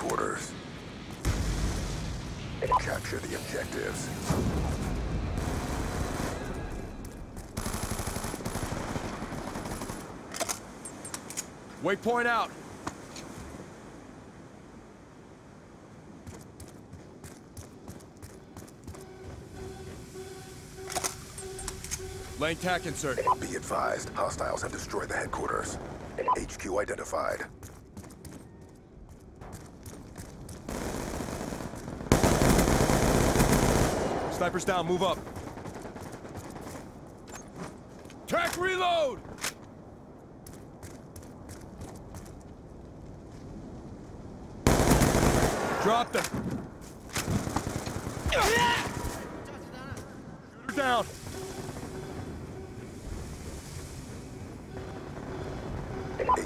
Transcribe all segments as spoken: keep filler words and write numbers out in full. quarters. Capture the objectives. Waypoint out. Lane tack insert. Be advised, hostiles have destroyed the headquarters. H Q identified. Snipers down, move up. Tack reload! Drop them. Shooter down.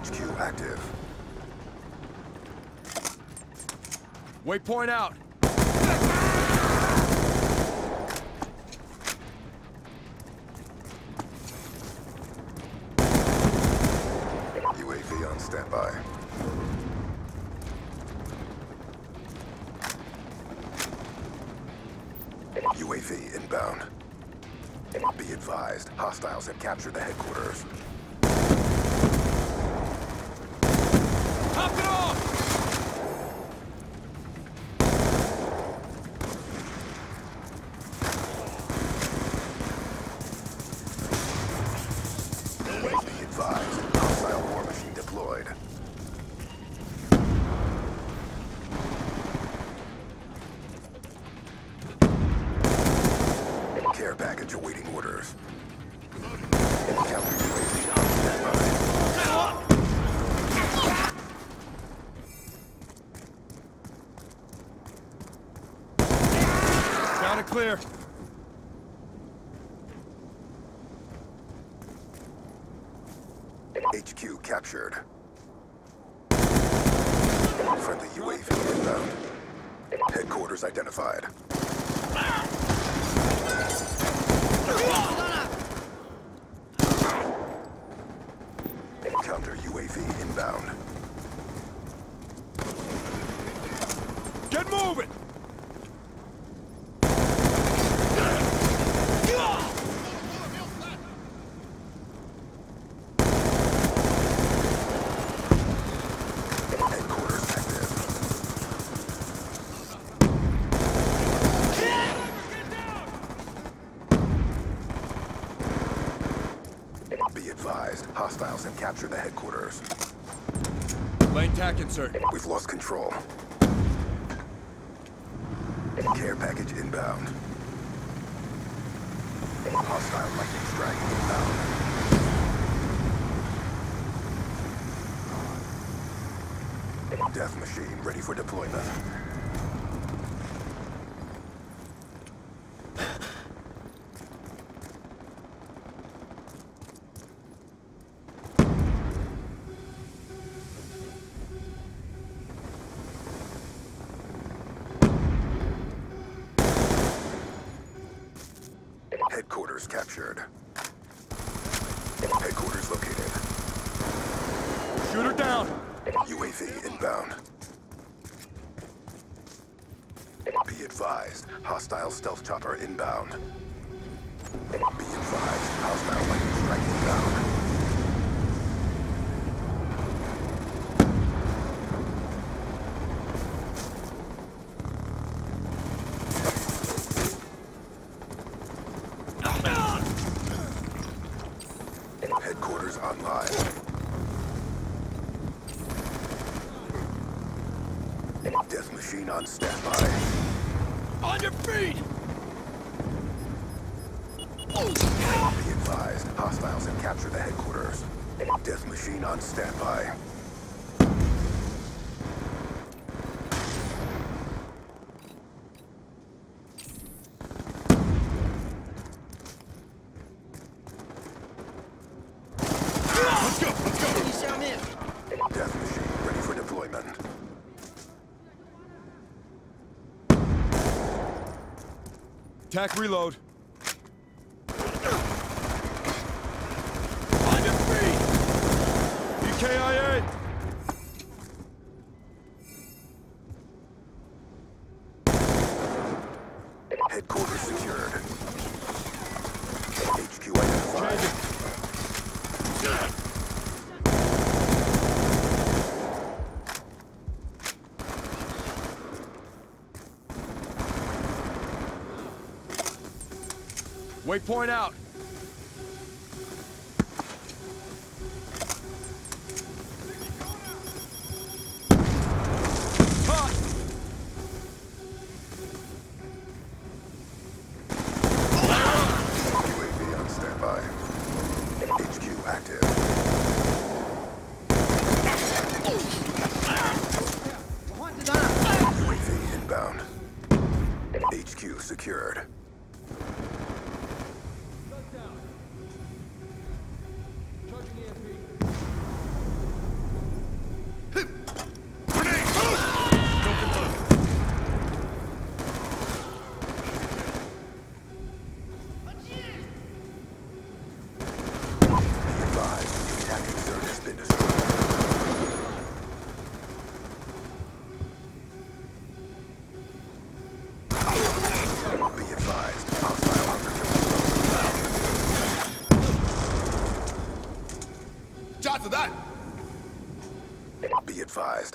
H Q active. Waypoint out. U A V on standby. U A V inbound. Be advised, hostiles have captured the headquarters. Top it off! Be advised, hostile war machine deployed. Care package awaiting orders. Down and clear. H Q captured. Friendly U A V inbound. Headquarters identified. Counter U A V inbound. Get moving! Hostiles have captured the headquarters. Lane tack insert. We've lost control. Care package inbound. Hostile lightning strike inbound. Death machine ready for deployment. Headquarters captured. Headquarters located. Shooter down! U A V inbound. Be advised, hostile stealth chopper inbound. Be advised, hostile lightning strike inbound. Headquarters online. Death machine on standby. On your feet! Be advised, hostiles have captured the headquarters. Death machine on standby. Death machine ready for deployment. Tack reload. On your feet! B K I A! Waypoint out.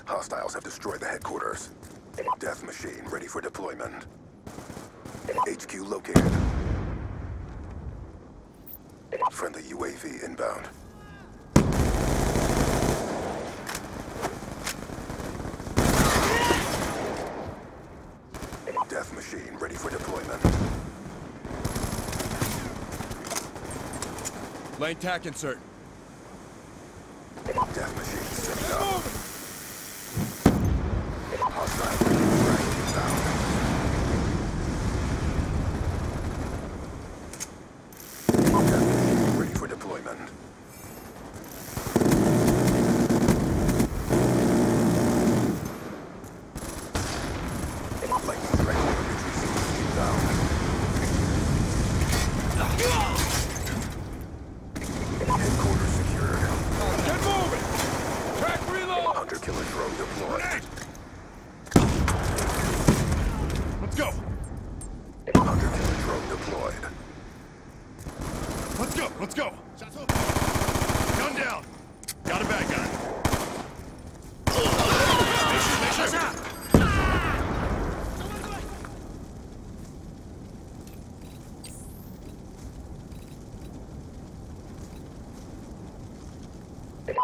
Hostiles have destroyed the headquarters. Death machine ready for deployment. H Q located. Friendly U A V inbound. Death machine ready for deployment. Lane tack insert. Death machine set up.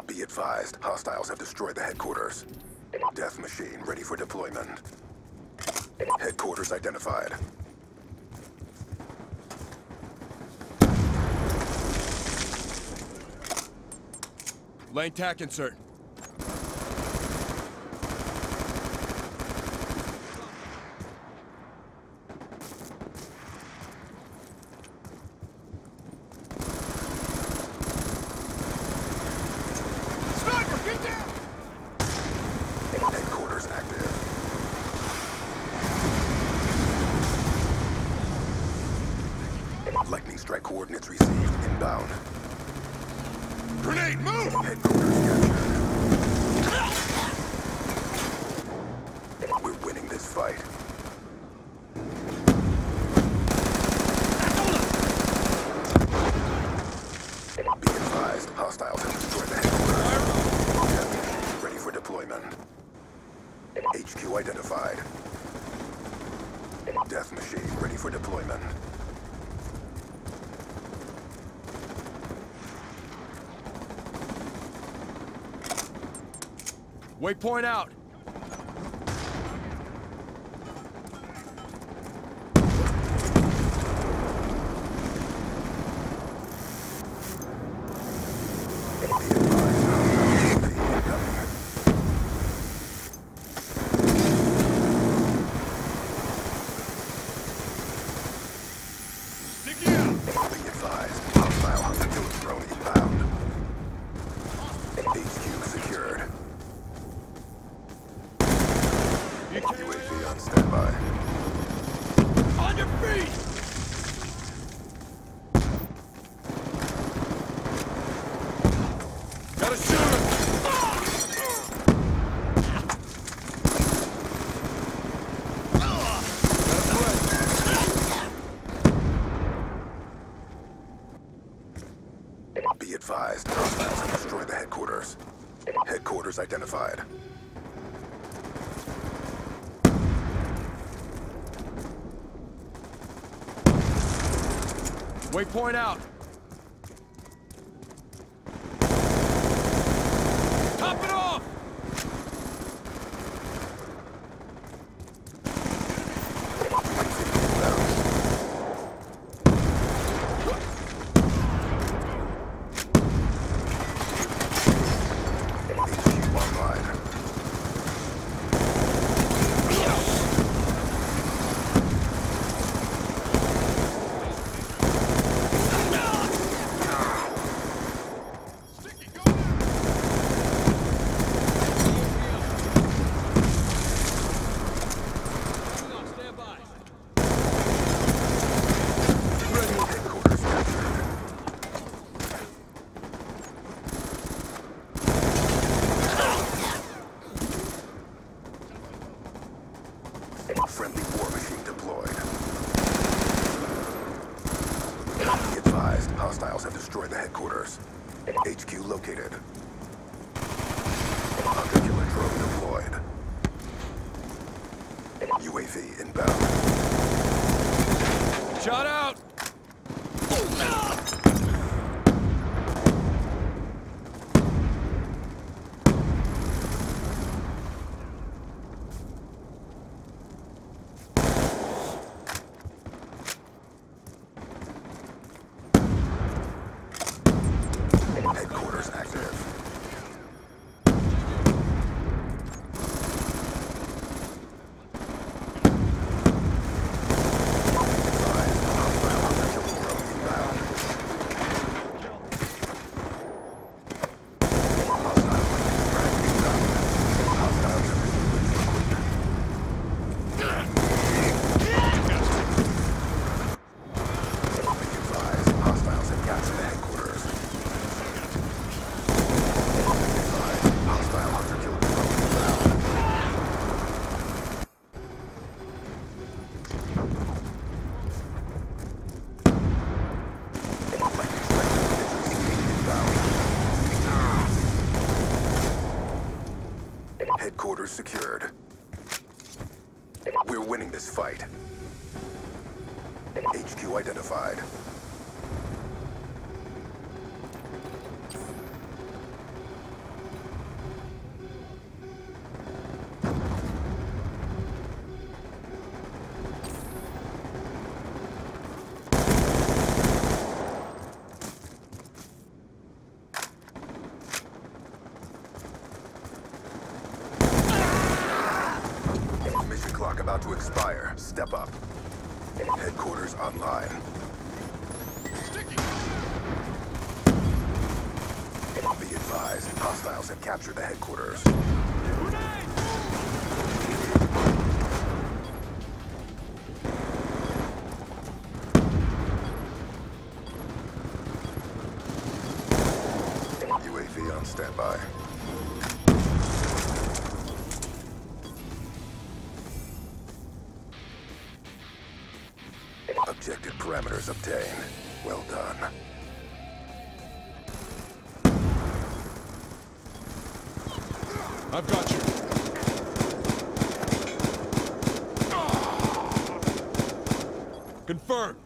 Be advised, hostiles have destroyed the headquarters. Death machine ready for deployment. Headquarters identified. Lane tack insert. Waypoint out. Identified. Waypoint out. Top it off! Friendly war machine deployed. Be advised, hostiles have destroyed the headquarters. H Q located. Hunter killer drone deployed. U A V inbound. Shot out! Headquarters secured. We're winning this fight. H Q identified. About to expire. Step up. Headquarters online. Be advised, hostiles have captured the headquarters. U A V on standby. Objective parameters obtained. Well done. I've got you. Confirmed.